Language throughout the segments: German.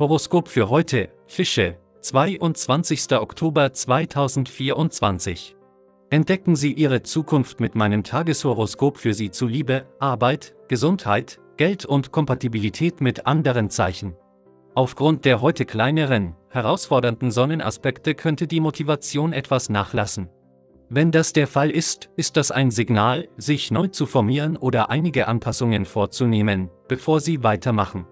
Horoskop für heute, Fische, 22. Oktober 2024. Entdecken Sie Ihre Zukunft mit meinem Tageshoroskop für Sie zu Liebe, Arbeit, Gesundheit, Geld und Kompatibilität mit anderen Zeichen. Aufgrund der heute kleineren, herausfordernden Sonnenaspekte könnte die Motivation etwas nachlassen. Wenn das der Fall ist, ist das ein Signal, sich neu zu formieren oder einige Anpassungen vorzunehmen, bevor Sie weitermachen.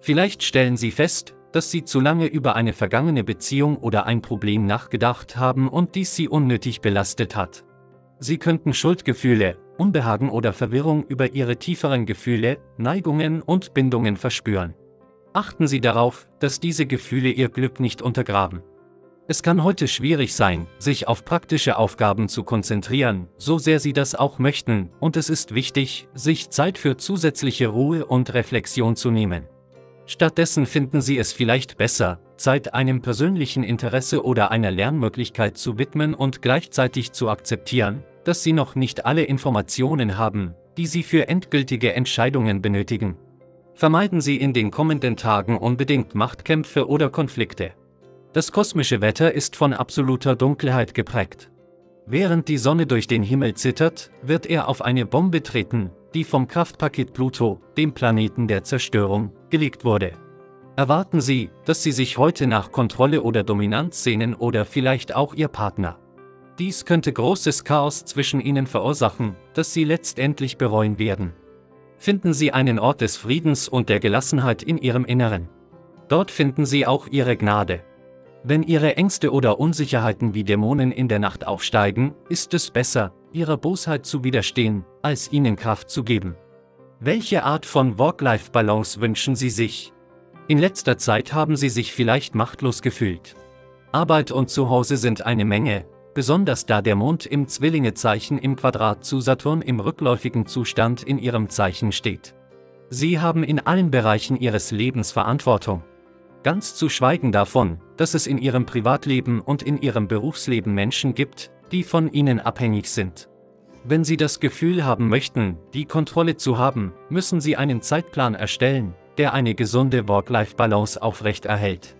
Vielleicht stellen Sie fest, dass Sie zu lange über eine vergangene Beziehung oder ein Problem nachgedacht haben und dies Sie unnötig belastet hat. Sie könnten Schuldgefühle, Unbehagen oder Verwirrung über Ihre tieferen Gefühle, Neigungen und Bindungen verspüren. Achten Sie darauf, dass diese Gefühle Ihr Glück nicht untergraben. Es kann heute schwierig sein, sich auf praktische Aufgaben zu konzentrieren, so sehr Sie das auch möchten, und es ist wichtig, sich Zeit für zusätzliche Ruhe und Reflexion zu nehmen. Stattdessen finden Sie es vielleicht besser, Zeit einem persönlichen Interesse oder einer Lernmöglichkeit zu widmen und gleichzeitig zu akzeptieren, dass Sie noch nicht alle Informationen haben, die Sie für endgültige Entscheidungen benötigen. Vermeiden Sie in den kommenden Tagen unbedingt Machtkämpfe oder Konflikte. Das kosmische Wetter ist von absoluter Dunkelheit geprägt. Während die Sonne durch den Himmel zittert, wird er auf eine Bombe treten, die vom Kraftpaket Pluto, dem Planeten der Zerstörung, gelegt wurde. Erwarten Sie, dass Sie sich heute nach Kontrolle oder Dominanz sehnen oder vielleicht auch Ihr Partner. Dies könnte großes Chaos zwischen Ihnen verursachen, das Sie letztendlich bereuen werden. Finden Sie einen Ort des Friedens und der Gelassenheit in Ihrem Inneren. Dort finden Sie auch Ihre Gnade. Wenn Ihre Ängste oder Unsicherheiten wie Dämonen in der Nacht aufsteigen, ist es besser, Ihrer Bosheit zu widerstehen, als ihnen Kraft zu geben. Welche Art von Work-Life-Balance wünschen Sie sich? In letzter Zeit haben Sie sich vielleicht machtlos gefühlt. Arbeit und Zuhause sind eine Menge, besonders da der Mond im Zwillingezeichen im Quadrat zu Saturn im rückläufigen Zustand in Ihrem Zeichen steht. Sie haben in allen Bereichen Ihres Lebens Verantwortung. Ganz zu schweigen davon, dass es in Ihrem Privatleben und in Ihrem Berufsleben Menschen gibt, die von Ihnen abhängig sind. Wenn Sie das Gefühl haben möchten, die Kontrolle zu haben, müssen Sie einen Zeitplan erstellen, der eine gesunde Work-Life-Balance aufrechterhält.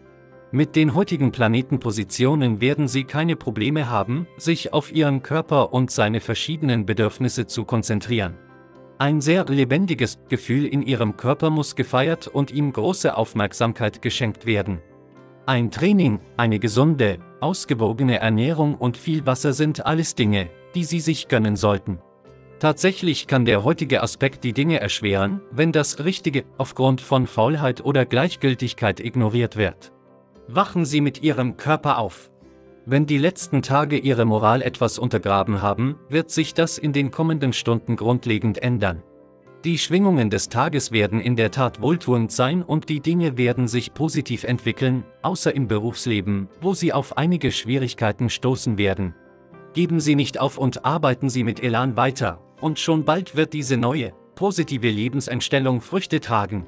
Mit den heutigen Planetenpositionen werden Sie keine Probleme haben, sich auf Ihren Körper und seine verschiedenen Bedürfnisse zu konzentrieren. Ein sehr lebendiges Gefühl in Ihrem Körper muss gefeiert und ihm große Aufmerksamkeit geschenkt werden. Ein Training, eine gesunde, ausgewogene Ernährung und viel Wasser sind alles Dinge, die Sie sich gönnen sollten. Tatsächlich kann der heutige Aspekt die Dinge erschweren, wenn das Richtige aufgrund von Faulheit oder Gleichgültigkeit ignoriert wird. Wachen Sie mit Ihrem Körper auf. Wenn die letzten Tage Ihre Moral etwas untergraben haben, wird sich das in den kommenden Stunden grundlegend ändern. Die Schwingungen des Tages werden in der Tat wohltuend sein und die Dinge werden sich positiv entwickeln, außer im Berufsleben, wo Sie auf einige Schwierigkeiten stoßen werden. Geben Sie nicht auf und arbeiten Sie mit Elan weiter, und schon bald wird diese neue, positive Lebenseinstellung Früchte tragen.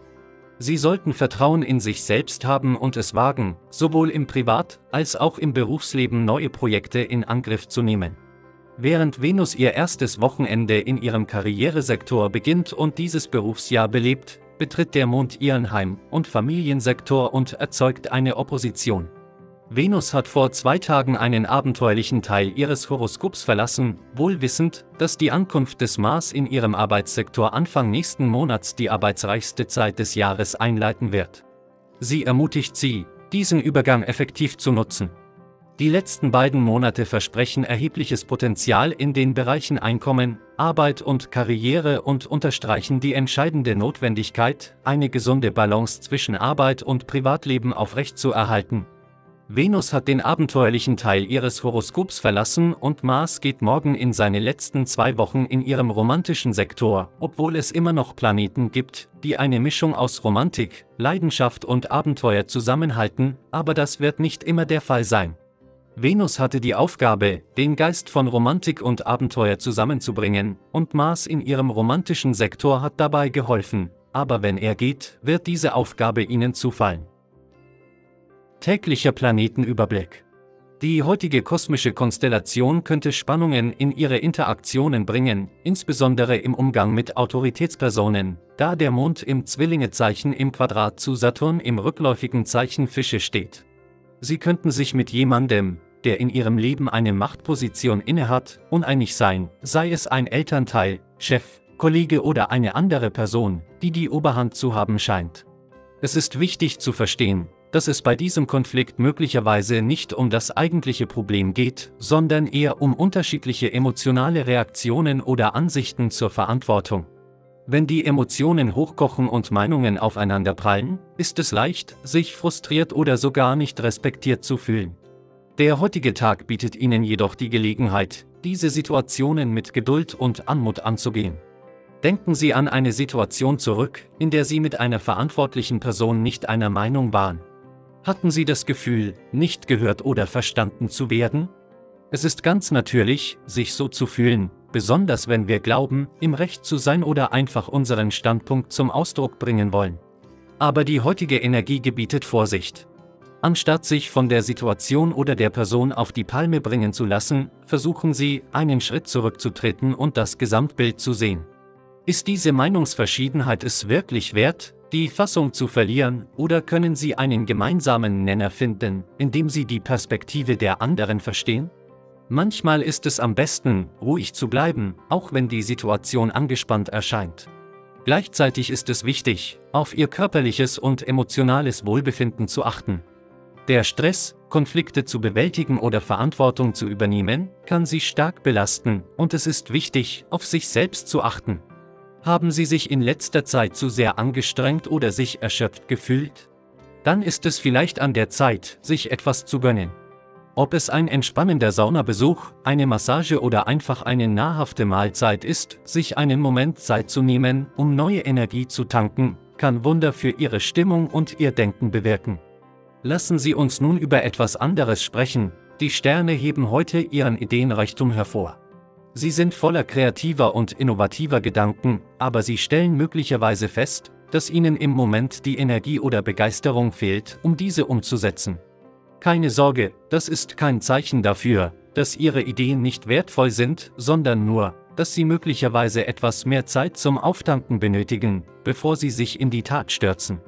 Sie sollten Vertrauen in sich selbst haben und es wagen, sowohl im Privat- als auch im Berufsleben neue Projekte in Angriff zu nehmen. Während Venus ihr erstes Wochenende in ihrem Karrieresektor beginnt und dieses Berufsjahr belebt, betritt der Mond ihren Heim- und Familiensektor und erzeugt eine Opposition. Venus hat vor 2 Tagen einen abenteuerlichen Teil ihres Horoskops verlassen, wohl wissend, dass die Ankunft des Mars in ihrem Arbeitssektor Anfang nächsten Monats die arbeitsreichste Zeit des Jahres einleiten wird. Sie ermutigt sie, diesen Übergang effektiv zu nutzen. Die letzten beiden Monate versprechen erhebliches Potenzial in den Bereichen Einkommen, Arbeit und Karriere und unterstreichen die entscheidende Notwendigkeit, eine gesunde Balance zwischen Arbeit und Privatleben aufrechtzuerhalten. Venus hat den abenteuerlichen Teil ihres Horoskops verlassen und Mars geht morgen in seine letzten 2 Wochen in ihrem romantischen Sektor, obwohl es immer noch Planeten gibt, die eine Mischung aus Romantik, Leidenschaft und Abenteuer zusammenhalten, aber das wird nicht immer der Fall sein. Venus hatte die Aufgabe, den Geist von Romantik und Abenteuer zusammenzubringen, und Mars in ihrem romantischen Sektor hat dabei geholfen, aber wenn er geht, wird diese Aufgabe ihnen zufallen. Täglicher Planetenüberblick. Die heutige kosmische Konstellation könnte Spannungen in ihre Interaktionen bringen, insbesondere im Umgang mit Autoritätspersonen, da der Mond im Zwillingezeichen im Quadrat zu Saturn im rückläufigen Zeichen Fische steht. Sie könnten sich mit jemandem, der in ihrem Leben eine Machtposition innehat, uneinig sein, sei es ein Elternteil, Chef, Kollege oder eine andere Person, die die Oberhand zu haben scheint. Es ist wichtig zu verstehen, dass es bei diesem Konflikt möglicherweise nicht um das eigentliche Problem geht, sondern eher um unterschiedliche emotionale Reaktionen oder Ansichten zur Verantwortung. Wenn die Emotionen hochkochen und Meinungen aufeinanderprallen, ist es leicht, sich frustriert oder sogar nicht respektiert zu fühlen. Der heutige Tag bietet Ihnen jedoch die Gelegenheit, diese Situationen mit Geduld und Anmut anzugehen. Denken Sie an eine Situation zurück, in der Sie mit einer verantwortlichen Person nicht einer Meinung waren. Hatten Sie das Gefühl, nicht gehört oder verstanden zu werden? Es ist ganz natürlich, sich so zu fühlen, besonders wenn wir glauben, im Recht zu sein oder einfach unseren Standpunkt zum Ausdruck bringen wollen. Aber die heutige Energie gebietet Vorsicht. Anstatt sich von der Situation oder der Person auf die Palme bringen zu lassen, versuchen Sie, einen Schritt zurückzutreten und das Gesamtbild zu sehen. Ist diese Meinungsverschiedenheit es wirklich wert, die Fassung zu verlieren, oder können Sie einen gemeinsamen Nenner finden, indem Sie die Perspektive der anderen verstehen? Manchmal ist es am besten, ruhig zu bleiben, auch wenn die Situation angespannt erscheint. Gleichzeitig ist es wichtig, auf Ihr körperliches und emotionales Wohlbefinden zu achten. Der Stress, Konflikte zu bewältigen oder Verantwortung zu übernehmen, kann Sie stark belasten, und es ist wichtig, auf sich selbst zu achten. Haben Sie sich in letzter Zeit zu sehr angestrengt oder sich erschöpft gefühlt? Dann ist es vielleicht an der Zeit, sich etwas zu gönnen. Ob es ein entspannender Saunabesuch, eine Massage oder einfach eine nahrhafte Mahlzeit ist, sich einen Moment Zeit zu nehmen, um neue Energie zu tanken, kann Wunder für Ihre Stimmung und Ihr Denken bewirken. Lassen Sie uns nun über etwas anderes sprechen. Die Sterne heben heute ihren Ideenreichtum hervor. Sie sind voller kreativer und innovativer Gedanken, aber Sie stellen möglicherweise fest, dass Ihnen im Moment die Energie oder Begeisterung fehlt, um diese umzusetzen. Keine Sorge, das ist kein Zeichen dafür, dass Ihre Ideen nicht wertvoll sind, sondern nur, dass Sie möglicherweise etwas mehr Zeit zum Auftanken benötigen, bevor Sie sich in die Tat stürzen.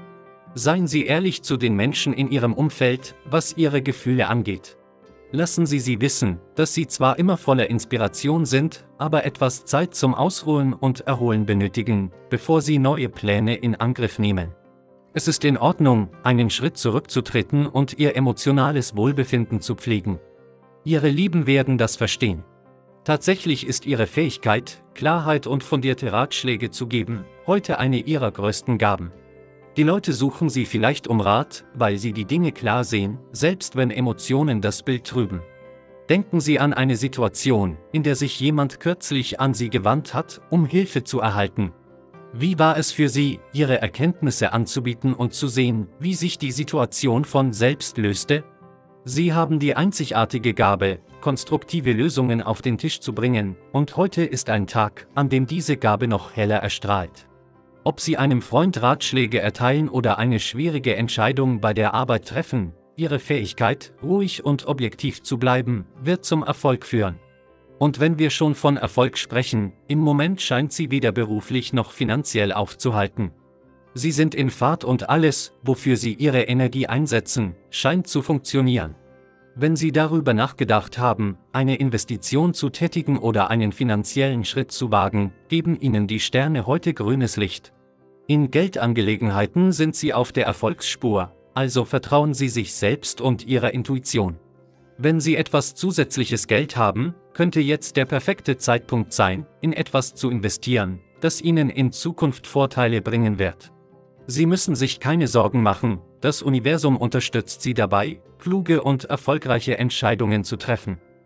Seien Sie ehrlich zu den Menschen in Ihrem Umfeld, was Ihre Gefühle angeht. Lassen Sie sie wissen, dass Sie zwar immer voller Inspiration sind, aber etwas Zeit zum Ausruhen und Erholen benötigen, bevor Sie neue Pläne in Angriff nehmen. Es ist in Ordnung, einen Schritt zurückzutreten und Ihr emotionales Wohlbefinden zu pflegen. Ihre Lieben werden das verstehen. Tatsächlich ist Ihre Fähigkeit, Klarheit und fundierte Ratschläge zu geben, heute eine Ihrer größten Gaben. Die Leute suchen Sie vielleicht um Rat, weil Sie die Dinge klar sehen, selbst wenn Emotionen das Bild trüben. Denken Sie an eine Situation, in der sich jemand kürzlich an Sie gewandt hat, um Hilfe zu erhalten. Wie war es für Sie, Ihre Erkenntnisse anzubieten und zu sehen, wie sich die Situation von selbst löste? Sie haben die einzigartige Gabe, konstruktive Lösungen auf den Tisch zu bringen, und heute ist ein Tag, an dem diese Gabe noch heller erstrahlt. Ob Sie einem Freund Ratschläge erteilen oder eine schwierige Entscheidung bei der Arbeit treffen, Ihre Fähigkeit, ruhig und objektiv zu bleiben, wird zum Erfolg führen. Und wenn wir schon von Erfolg sprechen, im Moment scheint sie weder beruflich noch finanziell aufzuhalten. Sie sind in Fahrt und alles, wofür Sie Ihre Energie einsetzen, scheint zu funktionieren. Wenn Sie darüber nachgedacht haben, eine Investition zu tätigen oder einen finanziellen Schritt zu wagen, geben Ihnen die Sterne heute grünes Licht. In Geldangelegenheiten sind Sie auf der Erfolgsspur, also vertrauen Sie sich selbst und Ihrer Intuition. Wenn Sie etwas zusätzliches Geld haben, könnte jetzt der perfekte Zeitpunkt sein, in etwas zu investieren, das Ihnen in Zukunft Vorteile bringen wird. Sie müssen sich keine Sorgen machen, das Universum unterstützt Sie dabei, kluge und erfolgreiche Entscheidungen zu treffen.